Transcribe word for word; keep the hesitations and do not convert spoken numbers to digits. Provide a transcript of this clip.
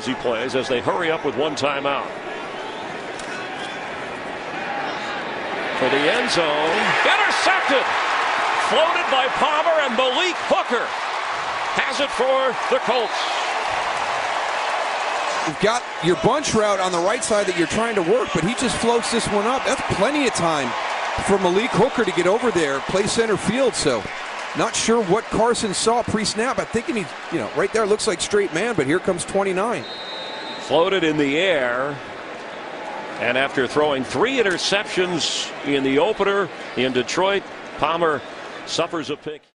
He plays as they hurry up with one timeout. For the end zone, intercepted, floated by Palmer, and Malik Hooker has it for the Colts. You've got your bunch route on the right side that you're trying to work, but he just floats this one up. That's plenty of time for Malik Hooker to get over there, play center field. So not sure what Carson saw pre-snap. I think he, needs, you know, right there looks like straight man, but here comes twenty-nine. Floated in the air. And after throwing three interceptions in the opener in Detroit, Palmer suffers a pick.